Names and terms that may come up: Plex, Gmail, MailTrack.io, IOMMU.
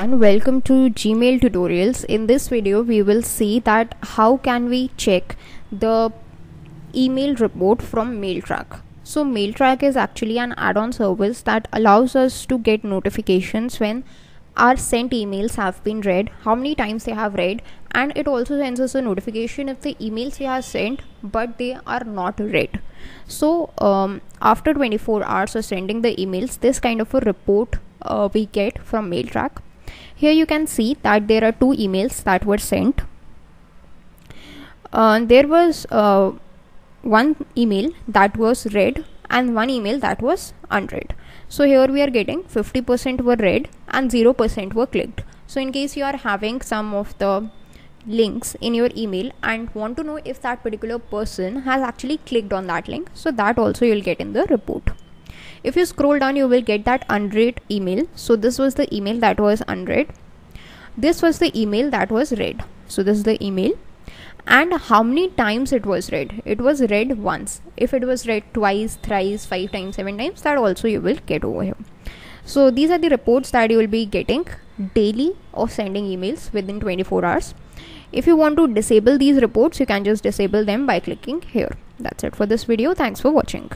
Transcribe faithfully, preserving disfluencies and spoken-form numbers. And welcome to Gmail tutorials. In this video we will see that how can we check the email report from MailTrack. So MailTrack is actually an add-on service that allows us to get notifications when our sent emails have been read, how many times they have read, and it also sends us a notification if the emails we have sent but they are not read. So um, after twenty-four hours of sending the emails, this kind of a report uh, we get from MailTrack. Here you can see that there are two emails that were sent. Uh, there was uh, one email that was read and one email that was unread. So here we are getting fifty percent were read and zero percent were clicked. So in case you are having some of the links in your email and want to know if that particular person has actually clicked on that link, so that also you'll get in the report. If you scroll down, you will get that unread email. So this was the email that was unread. This was the email that was read. So this is the email. And how many times it was read? It was read once. If it was read twice, thrice, five times, seven times, that also you will get over here. So these are the reports that you will be getting daily of sending emails within twenty-four hours. If you want to disable these reports, you can just disable them by clicking here. That's it for this video. Thanks for watching.